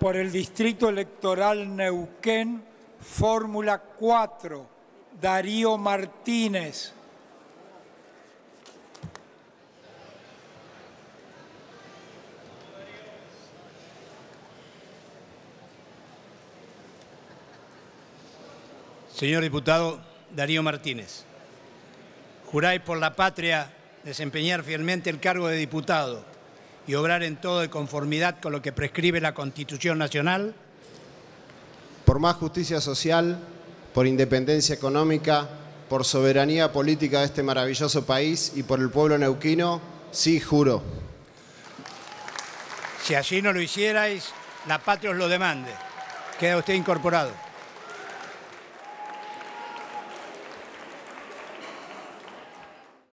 por el Distrito Electoral Neuquén, fórmula 4, Darío Martínez. Señor diputado Darío Martínez, juráis por la patria desempeñar fielmente el cargo de diputado y obrar en todo de conformidad con lo que prescribe la Constitución Nacional. Por más justicia social, por independencia económica, por soberanía política de este maravilloso país y por el pueblo neuquino, sí juro. Si así no lo hicierais, la patria os lo demande. Queda usted incorporado.